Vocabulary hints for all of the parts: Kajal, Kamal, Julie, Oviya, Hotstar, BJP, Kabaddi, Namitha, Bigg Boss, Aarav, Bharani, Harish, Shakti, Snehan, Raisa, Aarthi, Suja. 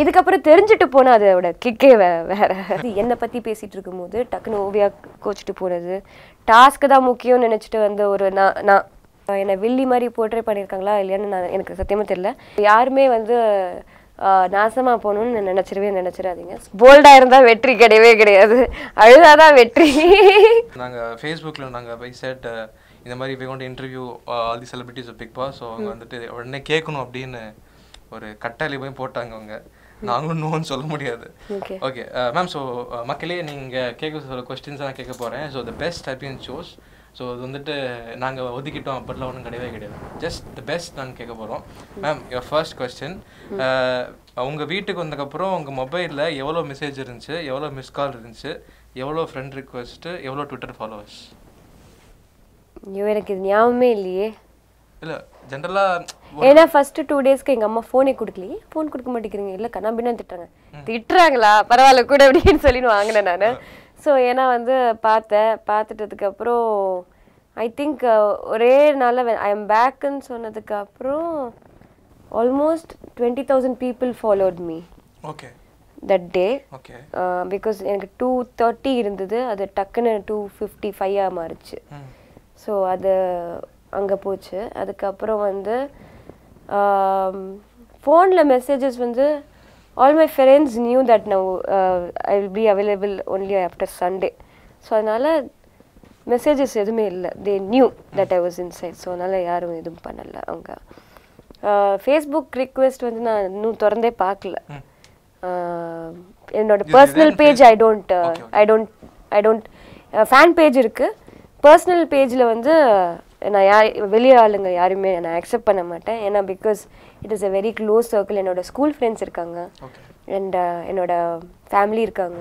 இதுக்கப்புறம் தெரிஞ்சிட்டு போனா அதோட கிக்கே வேற. என்ன பத்தி பேசிட்டு இருக்கும்போது டக்குன்னு ஓவியா கோச்சிட்டு போறது, டாஸ்க் தான் முக்கியம் நினைச்சிட்டு வந்து ஒரு நான் என்னை வில்லி மாதிரி போர்ட்ரே பண்ணியிருக்காங்களா இல்லையான்னு நான் எனக்கு சத்தியமா தெரியல. யாருமே வந்து நாசமா போகணும்னு நினைச்சிடாதீங்க. போல்டா இருந்தா வெற்றி கிடையவே கிடையாது, அழுதாதான் வெற்றி. நாங்கள் ஃபேஸ்புக்கில் நாங்கள் போய் சேட் இந்த மாதிரி we want to interview all the celebrities of Bigg Boss, so அவங்க வந்துட்டு உடனே கேட்கணும் அப்படின்னு ஒரு கட்டாளி போய் போட்டாங்க. அவங்க நாங்களும் நோன்னு சொல்ல முடியாது. ஓகே மேம், ஸோ மக்களே நீங்கள் கேட்க சொல்ல கொஸ்டின்ஸ் நான் கேட்க போகிறேன். So the best happening shows, so அது வந்துட்டு நாங்கள் ஒதுக்கிட்டோம் அப்படிலாம் ஒன்றும் கிடையவே கிடையாது. ஜஸ்ட் த பெஸ்ட் நாங்கள் கேட்க போகிறோம். மேம், யுவர் ஃபர்ஸ்ட் கொஸ்டின், உங்கள் வீட்டுக்கு வந்ததுக்கப்புறம் உங்கள் மொபைலில் எவ்வளோ மெசேஜ் இருந்துச்சு, எவ்வளோ மிஸ் கால் இருந்துச்சு, எவ்வளோ ஃப்ரெண்ட் ரிக்வெஸ்ட்டு, எவ்வளோ ட்விட்டர் ஃபாலோவர்ஸ்? எனக்கு இது ஞாபகமே இல்லையே. இல்லை ஜென்ரலாக ஏன்னா ஃபஸ்ட்டு 2 டேஸ்க்கு எங்கள் அம்மா ஃபோனே கொடுக்கலையே. ஃபோன் கொடுக்க மாட்டேங்கிறீங்க இல்லை கண்ணா பின்னா திட்டுறாங்க. திட்டுறாங்களா பரவாயில்ல கூட அப்படின்னு சொல்லின்னு வாங்கினேன் நான். ஸோ ஏன்னா வந்து பார்த்துட்டதுக்கப்புறம் ஐ திங்க் ஒரே நாளில் ஐ எம் பேக்குன்னு சொன்னதுக்கப்புறம் almost 20,000 people followed me. Okay that day because எனக்கு 230 இருந்தது, அது டக்குன்னு 255 மாறிச்சு. ஸோ அது அங்கே போச்சு. அதுக்கப்புறம் வந்து ஃபோனில் மெசேஜஸ் வந்து all my friends knew that now I will be available only after Sunday, so adnala messages edume illa, they knew that I was inside, so adnala yarum edum panala. avanga Facebook request vandu na nu thorandey paakala, enoda personal page I don't fan page irukku, personal page la vandu நான் வெளியே ஆளுங்க யாருமே நான் accept பண்ண மாட்டேன். ஏன்னா because it is a very close circle. என்னோட school friends இருக்காங்க அண்ட் என்னோட ஃபேமிலி இருக்காங்க,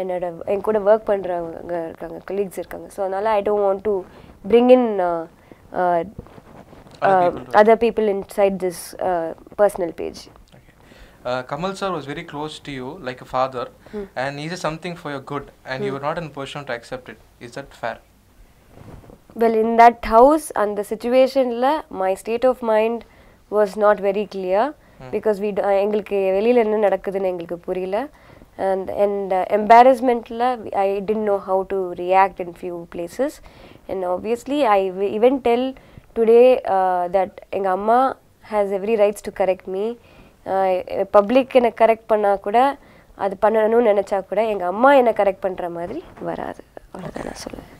என்னோட என் கூட ஒர்க் பண்ணுறவங்க இருக்காங்க, கொலீக்ஸ் இருக்காங்க. ஸோ அதனால் I don't want to bring in other people inside this personal page. Kamal sir was very close to you like a father, and he said something for your good and you were not in position to accept it. Is that fair? Well, in that house and the situation la, my state of mind was not very clear because we engalku velila enna nadakudunu engalku puriyala, and embarrassment la I didn't know how to react in few places, and obviously I even tell today that enga amma has every rights to correct me. Public ena correct panna kuda adu pannanu nenacha kuda enga amma ena correct pandra madri varadu, avladha na solluva.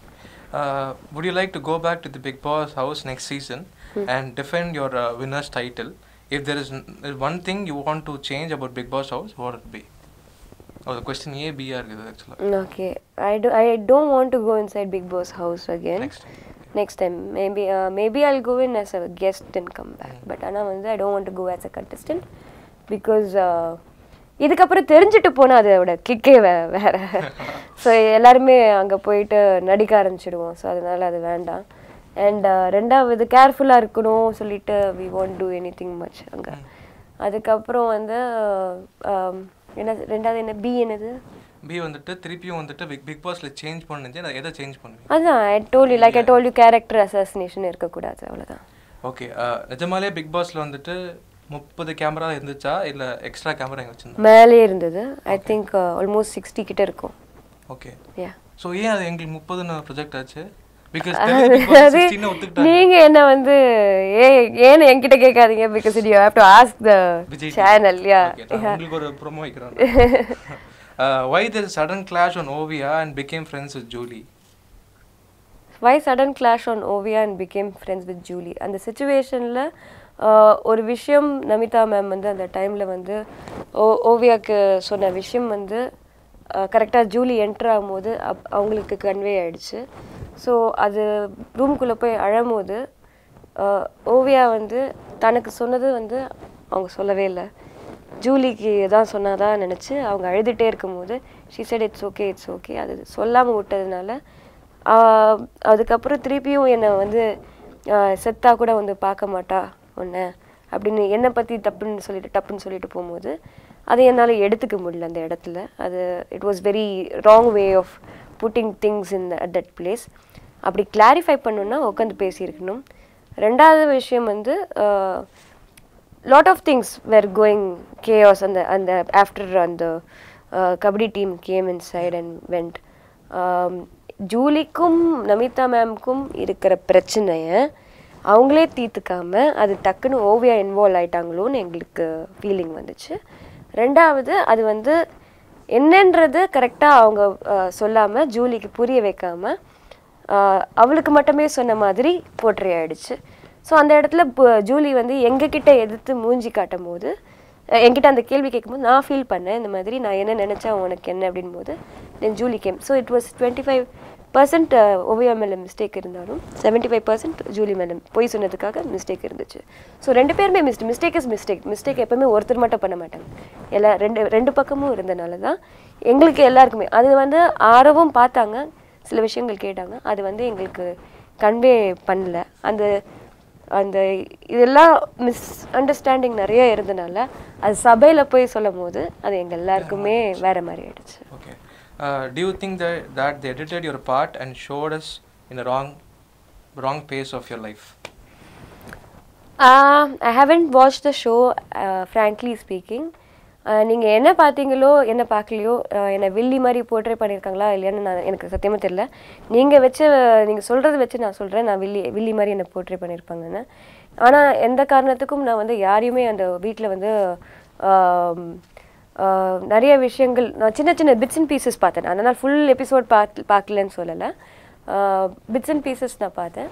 Would you like to go back to the Bigg Boss house next season and defend your winner's title? If there is one thing you want to change about Bigg Boss house, what would it be? Oh, the question A, B are given actually. Okay, I don't want to go inside Bigg Boss house again. Next time, maybe I'll go in as a guest and come back. But Anna Manza, I don't want to go as a contestant because. இதுக்கப்புறம் தெரிஞ்சுட்டு போனால் அதோட கிக்கே வேற. So எல்லாருமே அங்கே போயிட்டு நடிக்க ஆரம்பிச்சிடுவோம். So அதனால் அது வேண்டாம். அண்ட் ரெண்டாவது கேர்ஃபுல்லாக இருக்கணும் சொல்லிட்டு we want to anything much அங்கே. அதுக்கப்புறம் வந்து என்ன ரெண்டாவது என்ன பி என்னது பி வந்துட்டு திருப்பியும் வந்துட்டு பிக் பாஸ்ல சேஞ்ச் பண்ணுச்சு. நான் எதை சேஞ்ச் பண்ணுவேன் அதுதான் I told you character assassination இருக்கக்கூடாது, அவ்வளோதான். ஓகே, நிஜமாலே பிக் பாஸ்ல வந்துட்டு 30 camera இருந்துச்சா இல்ல எக்ஸ்ட்ரா கேமரா எங்க வச்சிருந்தா? மேலே இருந்தது. ஐ திங்க் ஆல்மோஸ்ட் 60 கிட்ட இருக்கும். Okay yeah. சோ ஏன் அது எங்க 30 ன ப்ராஜெக்ட் ஆச்சு? பிகாஸ் அது 60 ன ஒத்துக்கிட்டாங்க. நீங்க என்ன வந்து ஏன் என்கிட்ட கேட்காதீங்க because you have to ask the channel. Yeah, உங்களுக்கு ஒரு ப்ரோமோ வைக்கறாங்க. Why there sudden clash on Oviya and became friends with Julie? அந்த சிச்சுவேஷன்ல ஒரு விஷயம் நமிதா மேம் வந்து அந்த டைமில் வந்து ஓவியாவுக்கு சொன்ன விஷயம் வந்து கரெக்டாக ஜூலி என்ட்ரு ஆகும்போது அவங்களுக்கு கன்வே ஆகிடுச்சு. ஸோ அது ரூம்குள்ளே போய் அழும்போது ஓவியா வந்து தனக்கு சொன்னது வந்து அவங்க சொல்லவே இல்லை, ஜூலிக்கு தான் சொன்னாதான் நினச்சி அவங்க அழுதுகிட்டே இருக்கும்போது ஷீ செட் இட்ஸ் ஓகே அது சொல்லாமல் விட்டதுனால அதுக்கப்புறம் திருப்பியும் என்னை வந்து செத்தா கூட வந்து பார்க்க மாட்டா ஒன்று அப்படின்னு என்னை பற்றி டப்புன்னு சொல்லிட்டு போகும்போது அதை என்னால் எடுத்துக்க முடியல அந்த இடத்துல. அது it was very wrong way of putting things in that place. அப்படி கிளாரிஃபை பண்ணணுன்னா உட்காந்து பேசியிருக்கணும். ரெண்டாவது விஷயம் வந்து lot of things were going chaos, and the after and the Kabaddi team came inside and went. Julie kum Namitha ma'am kum irukra prachanaya avangale theethukama adu takkunu Oviya involve aitangalo nu engalukku feeling vanduchu. Rendavathu adu vandu ennendrathu correcta avanga sollama Julie ku puriya vekkama avalukku mattume sonna madiri portray aiduchu. So andha edathila Julie vandu enga kitta eduthu moonji kaatumbodhu engitta andha kelvi kekkumbodhu na feel panna indha madiri na enna nenacha unakku enna appadinbodhu then Julie came. So it was 25% Oviya madam mistake irundalum 75% Julie madam poi sonnadukkaga mistake irunduchu. So rendu perume mistake is mistake. Mistake eppome oruthar matta panna maatanga, ella rendu pakkamum irundanaala da engalukku ellarkume adu vandu Aaravum paathanga, sila vishayangal ketanga, adu vandu engalukku convey pannala, and idella misunderstanding nariya irundanaala adu sabaiyila poi solumbodhu adu engal ellarkume vera mari aiduchu. Okay. Do you think that they edited your part and showed us in the wrong pace of your life? I haven't watched the show, frankly speaking. நீங்க என்ன பாத்தீங்களோ என்ன பார்க்கலையோ என்ன வில்லி மாதிரி போட்ரே பண்ணிருக்காங்களா இல்லையான்னு நான் எனக்கு சத்தியமா தெரியல. நீங்க சொல்றது வெச்சு நான் சொல்றேன் நான் வில்லி மாதிரி என்ன போட்ரே பண்ணிருப்பாங்கன்னு. ஆனா எந்த காரணத்துக்கும் நான் வந்து யாரையுமே அந்த வீட்ல வந்து நிறைய விஷயங்கள் நான் சின்ன சின்ன bits and pieces பார்த்தேன். அதனால full எபிசோட் பார்க்கலன்னு சொல்லல, bits and pieces நான் பார்த்தேன்.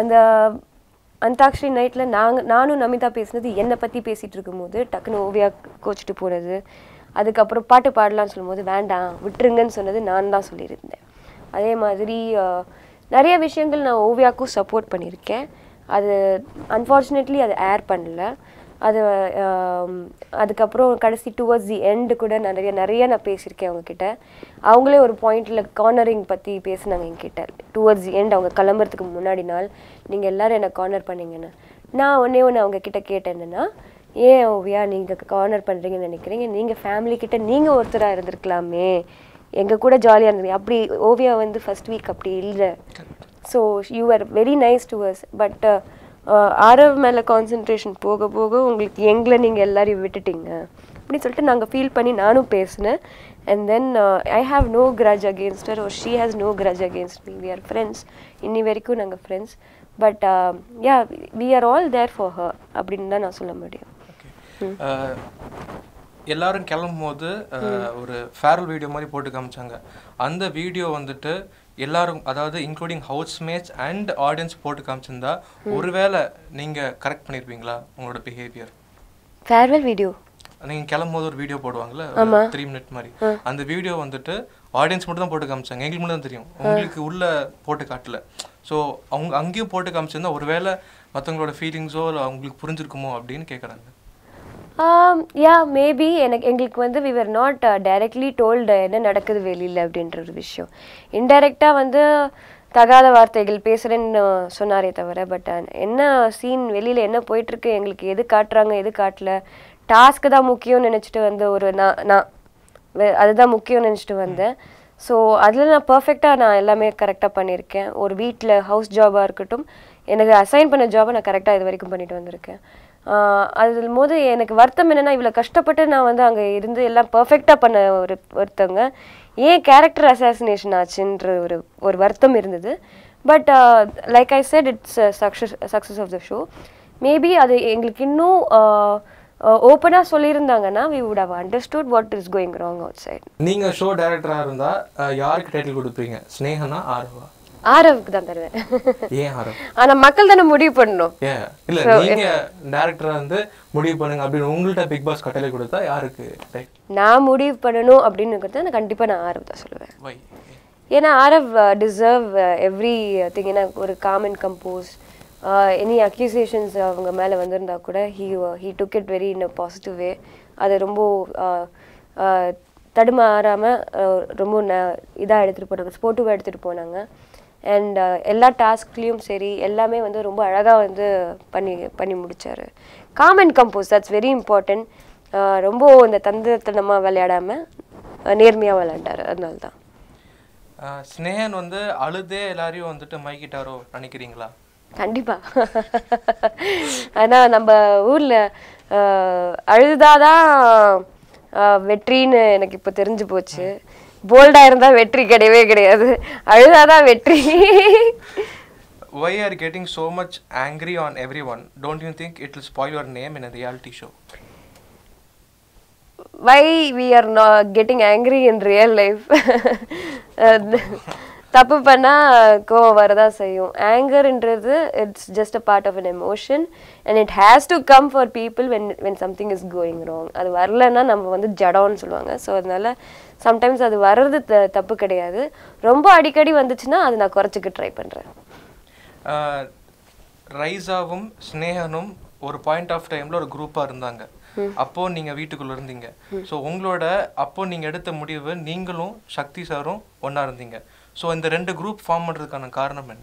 அந்த அந்தாக்ஷரி நைட்ல நானும் நமிதா பேசினது என்னை பத்தி பேசிட்டு இருக்கும்போது டக்குனு ஓவியா கோச்சிட்டு போனது, அதுக்கப்புறம் பாட்டு பாடலாம்னு சொல்லும்போது வேண்டாம் விட்டுருங்கன்னு சொன்னது நான் தான் சொல்லியிருந்தேன். அதே மாதிரி நிறைய விஷயங்கள் நான் ஓவியாவுக்கும் சப்போர்ட் பண்ணியிருக்கேன். அது அன்ஃபார்ச்சுனேட்லி அது ஏர் பண்ணல. அதுக்கப்புறம் கடைசி towards the end கூட நிறைய நான் பேசியிருக்கேன் அவங்கக்கிட்ட. அவங்களே ஒரு பாயிண்டில் கார்னரிங் பற்றி பேசினாங்க என்கிட்ட. towards the end அவங்க கிளம்புறதுக்கு முன்னாடி நாள் நீங்கள் எல்லோரும் என்னை கார்னர் பண்ணிங்கன்னு நான் ஒன்று அவங்கக்கிட்ட கேட்டேன், என்னென்னா ஏன் ஓவியா நீங்கள் கார்னர் பண்ணுறீங்கன்னு நினைக்கிறீங்க, நீங்கள் ஃபேமிலிக்கிட்ட நீங்கள் ஒருத்தராக இருந்திருக்கலாமே, எங்கள் கூட ஜாலியாக இருந்தீங்க. அப்படி ஓவியா வந்து ஃபர்ஸ்ட் வீக் அப்படி இல்லை. So you are very nice to us, but Aarav மேலே கான்சன்ட்ரேஷன் போக போக உங்களுக்கு எங்களை நீங்கள் எல்லாரையும் விட்டுட்டீங்க அப்படின்னு சொல்லிட்டு நாங்கள் ஃபீல் பண்ணி நானும் பேசினேன். And then I have no grudge against her, she has no grudge against me. We are friends, இன்னி வரைக்கும் நாங்கள் friends. But yeah we are all there for her அப்படின்னு தான் நான் சொல்ல முடியும். எல்லாரும் கிளம்பும் போது ஒரு ஃபேர்வெல் வீடியோ மாதிரி போட்டு காமிச்சாங்க. அந்த வீடியோ வந்துட்டு எல்லாரும், அதாவது இன்க்ளூடிங் ஹவுஸ்மேட்ஸ் அண்ட் ஆடியன்ஸ் போட்டு காமிச்சிருந்தா ஒருவேளை நீங்க கரெக்ட் பண்ணிருப்பீங்களா உங்களோட பிஹேவியர்? ஃபேர்வெல் வீடியோ நீங்க கிளம்பும்போது ஒரு வீடியோ போடுவாங்கல்ல 3 மினிட் மாதிரி, அந்த வீடியோ வந்துட்டு ஆடியன்ஸ் மட்டும் தான் போட்டு காமிச்சாங்க, எங்களுக்கு மட்டும் தான் தெரியும், உங்களுக்கு உள்ள போட்டு காட்டல. ஸோ அவங்க அங்கேயும் போட்டு காமிச்சிருந்தா ஒருவேளை மற்றவங்களோட ஃபீலிங்ஸோ இல்லை அவங்களுக்கு புரிஞ்சிருக்குமோ அப்படின்னு கேட்குறாங்க. யா மேபி எங்களுக்கு வந்து we were not directly told என்ன நடக்குது வெளியில் அப்படின்ற ஒரு விஷயம். இன்டைரக்டாக வந்து தகாத வார்த்தைகள் பேசுகிறேன்னு சொன்னாரே தவிர, பட் என்ன சீன் வெளியில் என்ன போயிட்டுருக்கு, எங்களுக்கு எது காட்டுறாங்க எது காட்டல, டாஸ்க்கு தான் முக்கியம்னு நினச்சிட்டு வந்து ஒரு நான் அதுதான் முக்கியம்னு நினச்சிட்டு வந்தேன். ஸோ அதில் நான் பர்ஃபெக்டாக நான் எல்லாமே கரெக்டாக பண்ணியிருக்கேன். ஒரு வீட்டில் ஹவுஸ் ஜாபாக இருக்கட்டும், எனக்கு அசைன் பண்ண ஜாபை நான் கரெக்டாக இது வரைக்கும் பண்ணிட்டு வந்திருக்கேன். அதில் போது எனக்கு வருத்தம் என்னென்னா இவ்வளோ கஷ்டப்பட்டு நான் வந்து அங்கே இருந்து எல்லாம் பர்ஃபெக்டாக பண்ண ஒரு வருத்தங்க ஏன் கேரக்டர் அசாசினேஷன் ஆச்சுன்ற ஒரு வருத்தம் இருந்தது. But like I said it's success of the show. Maybe அது எங்களுக்கு இன்னும் ஓப்பனாக சொல்லியிருந்தாங்கன்னா we would have understood what is going wrong outside. நீங்கள் ஷோ டைரக்டராக இருந்தால் யாருக்கு டைட்டில் கொடுப்பீங்க? ஸ்னேகனா ஆர்வா? ஆரவுக்கு தான் தருவேன். ஏன் ஆரவ்? ஆனா மக்கள் தான முடிவு பண்ணணும். இல்ல நீங்க டைரக்டரா வந்து முடிவு பண்ணுங்க அப்படி உங்கள்ட்ட பிக் பாஸ் கட்டளை கொடுத்தா யாருக்கு நான் முடிவு பண்ணணும் அப்படிங்கறத நான் கண்டிப்பா நான் ஆரவ் தான் சொல்லுவேன். வை? ஏனா ஆரவ் டிசர்வ் எவ்ரிதிங். ஏனா ஒரு calm and compose any accusations அவங்க மேல வந்திருந்தா கூட he took it very in a positive way. அது ரொம்ப தடுமாறாம ரொம்ப இதாக எடுத்துட்டு போனாங்க, ஸ்போர்ட்டிவா எடுத்துட்டு போனாங்க. அண்ட் எல்லா டாஸ்க்லேயும் சரி எல்லாமே வந்து ரொம்ப அழகாக வந்து பண்ணி முடித்தார். Calm and compose that's very important. ரொம்ப இந்த தந்திரத்தனமாக விளையாடாமல் நேர்மையாக விளையாண்டார். அதனால தான் ஸ்னேகன் வந்து அழுதே எல்லாரையும் வந்துட்டு மைக்கிட்டாரோ நினைக்கிறீங்களா? கண்டிப்பா ஆனா நம்ம ஊர்ல அழுதாதான் வெற்றின்னு எனக்கு இப்ப தெரிஞ்சு போச்சு போல்டா இருந்தா வெற்றி கிடையவே கிடையாது அழுதாதான் வெற்றி Why are you getting so much angry on everyone? Don't you think it will spoil your name in a reality show? Why we are not getting angry in real life? தப்பு பண்ணா கோவம் வரதா செய்யும் anger ன்றது it's just a part of an emotion and it has to come for people when something is going wrong அது வரலனா நம்ம வந்து ஜடம்னு சொல்வாங்க சோ அதனால sometimes அது வரது தப்பு கிடையாது ரொம்ப அடிக்கடி வந்துச்சுனா அது நான் குறச்சிக்க ட்ரை பண்றேன் ரைசாவும் ஸ்னேஹனும் ஒரு பாயிண்ட் ஆஃப் டைம்ல ஒரு குரூப்பா இருந்தாங்க அப்போ நீங்க வீட்டுக்குள்ள இருந்தீங்க சோ உங்களோட அப்போ நீங்க எடுத்த முடிவு நீங்களும் சக்தி சாரும் ஒண்ணா இருந்தீங்க So, in the render group form, what is the reason?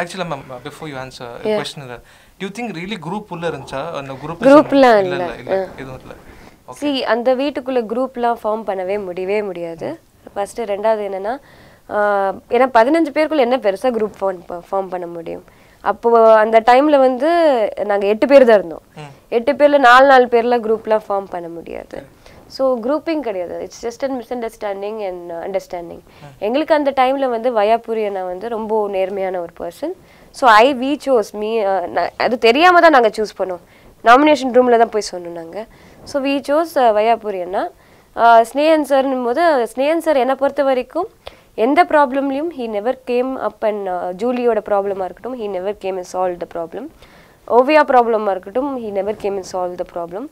Actually, ma'am, before you answer the yeah. question, do you think really group puller and the group? Group la, okay. See, and the way to kulla group la form panave mudiye mudiyadu. First, renda thena na, ena 15 பேர் kulla enna பெருசா group form panna mudiyum. அப்போ அந்த டைம்ல வந்து நாங்க 8 பேர் தான் இருந்தோம். 8 பேர்ல 4 பேர்ல group la form பண்ண முடியாது. So grouping kadiyadu it's just a misunderstanding and understanding engalukku and the time la vande vayapuriya na vande rombo nermiyana or person so we chose me adu theriyama da naanga choose pannom nomination room la da poi sonnanga so we chose vayapuriya na snehan sir numuda snehan sir ena portha varaikum endha problem liyum he never came up and Julie oda problem irukkum he never came and solved the problem Oviya problem irukkum he never came and solved the problem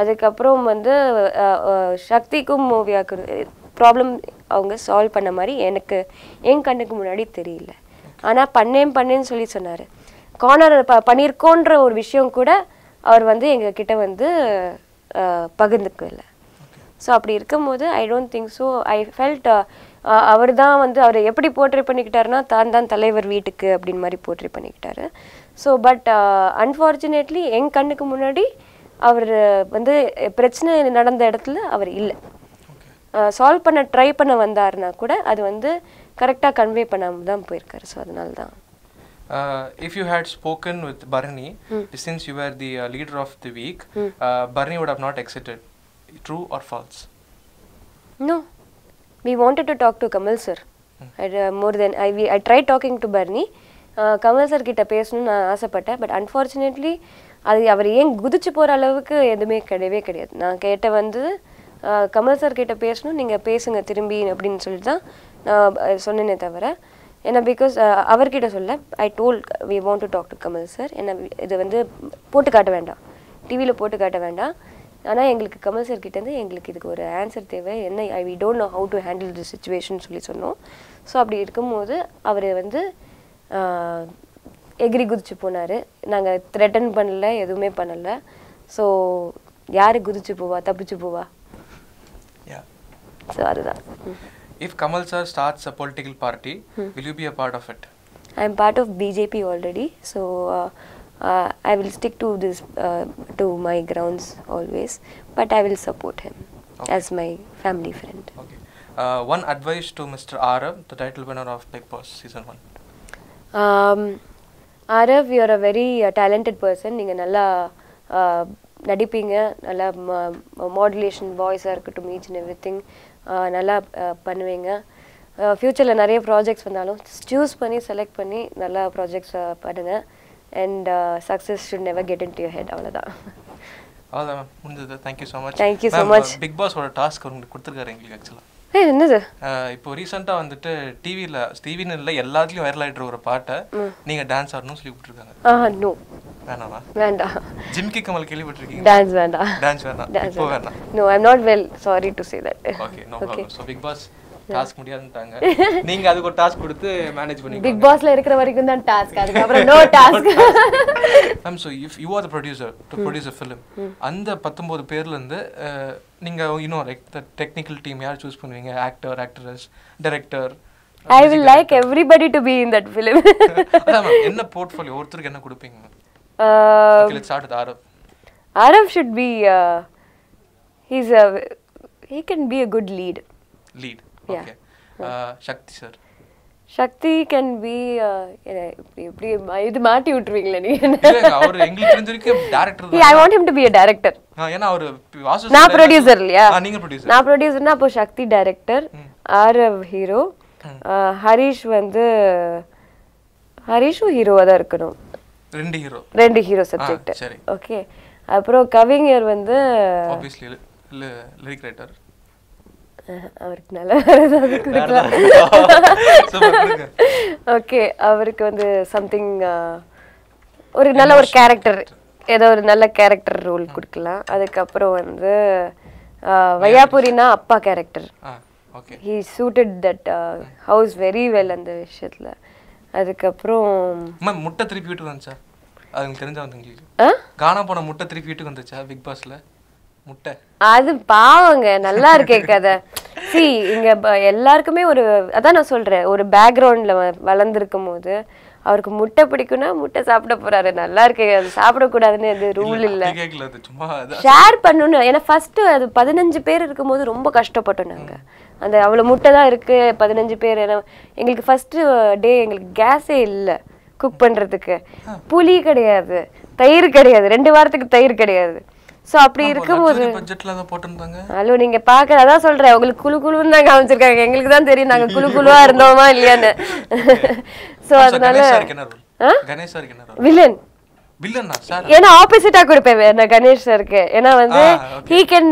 அதுக்கப்புறம் வந்து சக்திக்கும் ஓவியாக்கு problem அவங்க solve பண்ண மாதிரி எனக்கு என் கண்ணுக்கு முன்னாடி தெரியல ஆனா பண்ணேன்னு சொல்லி சொன்னாரு கார்னர் பண்ணிருக்கோன்ற ஒரு விஷயம் கூட அவர் வந்து எங்க கிட்ட வந்து பகிர்ந்துக்கல சோ அப்படி இருக்கும்போது I don't think so I felt அவர்தான் வந்து அவரை எப்படி போர்ட்ரே பண்ணிக்கிட்டாருன்னா தான் தலைவர் வீட்டுக்கு அப்படின மாதிரி போர்ட்ரே பண்ணிக்கிட்டாரு சோ பட் unfortunately என் கண்ணுக்கு முன்னாடி அவர் வந்து பிரச்சனை நடந்த இடத்துல அவர் இல்ல சால்வ் பண்ண ட்ரை பண்ண வந்தாருனா கூட அது வந்து கரெக்ட்டா கன்வே பண்ணாம தான் போயிருக்காரு சோ அதனால தான் if you had spoken with Bharani since you were the leader of the week Bharani would have not exited true or false no we wanted to talk to Kamal sir more than I tried talking to Bharani Kamal sir கிட்ட பேசணும்னு நான் ஆசைப்பட்டேன் but unfortunately அது அவர் ஏன் குதிச்சு போற அளவுக்கு எதுமே கிடையவே கிடையாது நான் கேட்ட வந்து கமல் சார் கிட்ட பேசணும் நீங்க பேசுங்க திரும்பி அப்படினு சொல்லிட்டு தான் நான் சொன்னேனே தவிர ஏனா because அவர் கிட்ட சொல்ல I told we want to talk to Kamal sir என்ன இது வந்து போட்டு காட்ட வேண்டாம் டிவில போட்டு காட்ட வேண்டாம் ஆனா எங்களுக்கு கமல் சார் கிட்ட இருந்து எங்களுக்கு இதுக்கு ஒரு ஆன்சர் தேவை என்ன we don't know how to handle this situation சொல்லி சொன்னோம் சோ அப்படி இருக்கும்போது அவர் வந்து எகிரி குதிச்சு போனாரு நாங்க த்ரெட்டன் பண்ணல எதுமே பண்ணல சோ யாரு குதிச்சு போவா தப்பிச்சு போவா யா சோ அதுதான் if Kamal sir starts a political party will you be a part of it I am part of BJP already so I will stick to this to my grounds always but I will support him okay. as my family friend okay one advice to Mr. Aarav the title winner of Bigg Boss season 1 Aarav, you are a very talented person. You are a very good person. Modulation, voice, each and everything. You are a good person. Future, you are projects. Choose, select, you projects. And success should never get into your head. All right, ma'am. Thank you so much. Thank you so much. Bigg Boss is a task. என்னது இப்போ ரீசன்ட்டா வந்துட்டு டிவில ஸ்டீவின் இல்ல எல்லாத்துலயும் viral ஆயிட்டு ஒரு பாட்டை நீங்க டான்ஸ் ஆடணும் சொல்லி விட்டுருக்காங்க நோ வேணாமா வேண்டாம் ஜிம் கி கமல் கேலி விட்டுருக்கீங்க டான்ஸ் வேண்டாம் இப்போ வேண்டாம் no I am not well sorry to say that okay no problem so Bigg Boss task முடியாதுட்டாங்க நீங்க அதுக்கு ஒரு டாஸ்க் கொடுத்து மேனேஜ் பண்ணீங்க Bigg Bossல இருக்கிற வரைக்கும் தான் டாஸ்க் அதுக்கு அப்புறம் no task I'm so if you are the producer to produce a film அந்த 19 பேர்ல இருந்து நீங்க you know like the technical team யார் choose பண்ணுவீங்க actor actress director I will like everybody to be in that film அதான் என்ன portfolio ஒருத்தருக்கு என்ன கொடுப்பீங்க okay let's start with Aarav should be he can be a good lead yeah. Okay. Shakti sir Shakti can be director. Yeah, I want him to be a director. Na producer liya. Producer. Na producer na po Shakti director, Aarav hero, Harish vandu Harishu hero adha irukano. Rendi hero subject. Okay. Apro coming year vandu obviously lyric writer. Okay, something character. Character role character. Okay. He suited that house very well and the vishayatla. Bigg Boss அது பாவங்க நல்லா இருக்கே கதை. See இங்க எல்லாருக்குமே ஒரு அதான் நான் சொல்றேன் ஒரு பேக்ரவுண்ட்ல வளர்ந்திருக்கும்போது அவருக்கு முட்டை பிடிக்கும்னா முட்டை சாப்பிட போறாரு நல்லா இருக்கே அது சாப்பிட கூடாதுன்னு எது ரூல் இல்ல. ஷேர் பண்ணனும். ஏனா ஃபர்ஸ்ட் அது 15 பேர் இருக்கும்போது ரொம்ப கஷ்டப்பட்டோம் நாங்க. அந்த அவளோ முட்டை தான் இருக்கு 15 பேர் எங்களுக்கு ஃபர்ஸ்ட் டே எங்களுக்கு கேஸே இல்ல குக் பண்றதுக்கு. புளி கிடையாது, தயிர் கிடையாது, 2 வாரத்துக்கு தயிர் கிடையாது. So, அப்படி இருக்கும்போது பட்ஜெட்ல தான் போட்டுட்டாங்க. ஹலோ நீங்க பாக்கறதா சொல்றேன். உங்களுக்கு குளுகுளுன்னு தான் காமிச்சிருக்காங்க. உங்களுக்கு தான் தெரியும் நாங்க குளுகுளுவா இருந்தோமா இல்லையான்னு. சோ அதனால கணேஷ் சார் கிணறு. வில்லன். வில்லனா சார். ஏனா ஆப்போசிட்டா கொடுப்பேன் நான் கணேஷ் சார்க்கு. ஏனா வந்து he can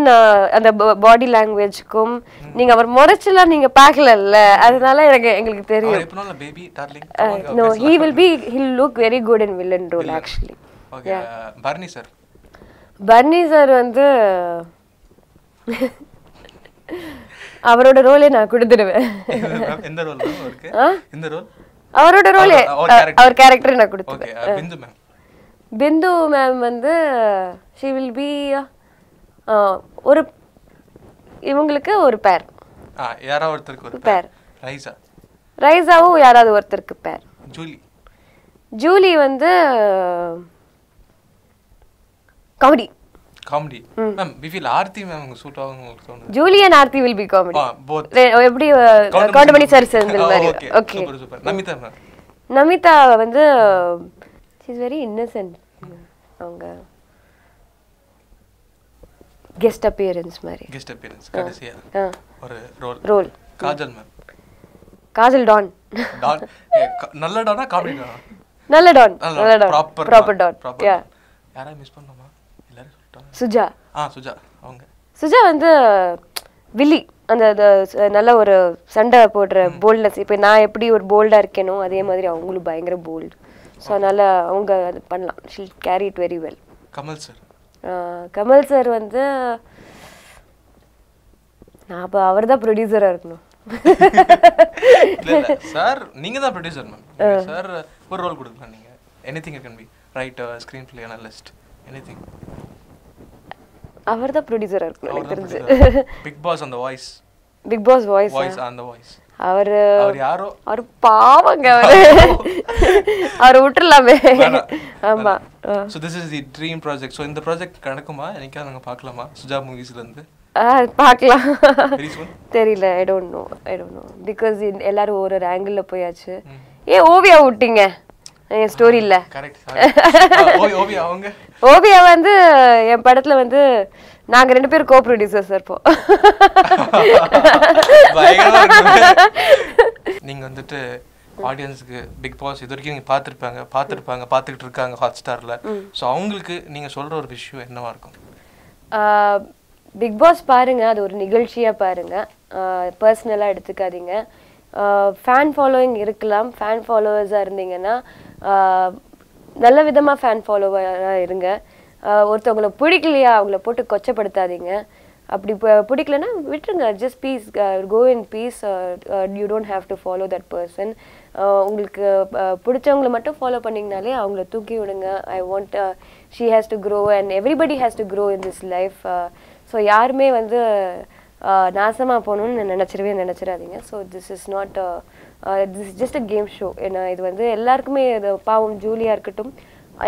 அந்த பாடி லாங்குவேஜ்க்கும் நீங்க அவர் மொறச்சல நீங்க பார்க்கலல்ல. அதனால உங்களுக்கு தெரியும். அவர் எப்பனால baby darling. No, he'll look very good in villain role actually. Okay. Bharani sir. Bharani sir வந்து அவரோட ரோலே நான் கொடுத்துடுவேன். எந்த ரோல் அவருக்கு? இந்த ரோல்? அவரோட ரோலே அவர் கரெக்டர் நான் கொடுத்துடுவேன். Okay Bindu ma'am. Bindu ma'am வந்து she will be ஒரு இவங்களுக்கு ஒரு பேர். யாராவது ஒருத்தருக்கு ஒரு பேர். ரைசா. ரைசாவும் யாராவது ஒருத்தருக்கு பேர். ஜூலி. ஜூலி வந்து comedy ma'am we feel Aarthi ma'am suit avanga Julie and Aarthi will be comedy both every comedy sir okay super super Namitha ma'am Namitha vandu she is very innocent avanga guest appearance kadasiya or role Kajal ma'am Kajal don nalla dona comedy don nalla don proper don yeah yara miss pannama Suja. Suja. Okay. Suja is Willy. Nalla Sanda podra boldness. Ipo na eppadi or bold ah irkeno adhe maadhiri avangulu bayangra bold. So nalla avanga adu pannalam. She carry it very well. Kamal sir. Kamal sir vandu na appo avarda producer ah iruknu. Sir neenga da producer ma'am. Sir or role kudukla neenga. Anything it can be. Writer, screenplay analyst. Anything. Avar the producer irukku Bigg Boss on the voice avar yaro avar paavanga avar utralame amma so this is the dream project so in the project kanakuma enikka nanga paakalama Suja movies la irundhu paakala theriyala I don't know because in ellaru or angle la poyachu Oviya uttinga story illa correct Oviya avanga Oviya vandu en padathla vandu naanga rendu per co producers irpo ninga vandu audience ku Bigg Boss idhukku ninga paathirupanga Hotstar la so avangalukku ninga solra or issue enna va irukum Bigg Boss paarenga adu or nigalchiya paarenga personal ah edukadinga fan following irukalam fan followers ah irndinga நல்ல விதமா fan ஃபாலோவரா இருங்க ஒருத்தவங்கள பிடிக்கலையா அவங்கள போட்டு கொச்சப்படுத்தாதீங்க அப்படி பிடிக்கலனா விட்டுருங்க just peace go in peace you don't have to follow that person உங்களுக்கு பிடிச்சவங்கள மட்டும் ஃபாலோ பண்ணீங்கனாலே அவங்கள தூக்கி விடுங்க I want she has to grow and everybody has to grow in this life so யாருமே வந்து நாசமா போணும்னு நினைச்சிராதீங்க so this is not this is just a game show ஏனா இது வந்து எல்லாருக்குமே பாவம் ஜூலியா இருக்கட்டும்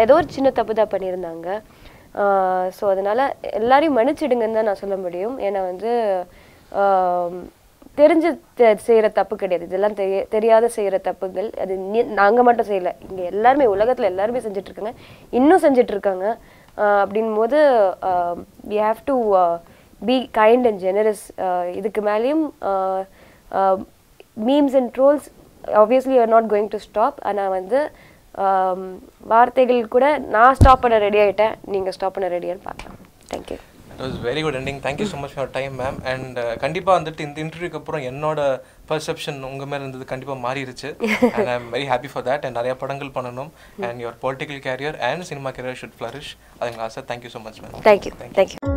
ஏதோ ஒரு சின்ன தப்புதா பண்ணிருந்தாங்க சோ அதனால எல்லாரும் மன்னிச்சிடுங்கன்னு நான் சொல்ல முடியும் ஏனா வந்து தெரிஞ்சு செய்யற தப்பு கிடையாது இதெல்லாம் தெரியாத செய்யற தப்புகள் அது நாங்க மட்டும் செய்யல இங்க எல்லாரும் உலகத்துல எல்லாரும் செஞ்சிட்டு இருக்காங்க இன்னும் செஞ்சிட்டு இருக்காங்க அப்படிம்போது we have to be kind and generous இதுக்கு மேலயும் memes and trolls obviously are not going to stop ஆனா வந்து வார்த்தைகள் கூட நான் ஸ்டாப் பண்ண ரெடி ஆயிட்டேன் நீங்க ஸ்டாப் பண்ண ரெடியான்னு பார்க்கலாம் thank you It was very good ending. Thank you so much for your time, ma'am. And Kandipa andittu in the interview kapra ennoda perception unga mel irundhathu kandipa maariruchu. And I'm very happy for that and nariya padangal pannanum and your political career and cinema career should flourish. Adanga asa. Thank you so much, ma'am. Thank you. Thank you.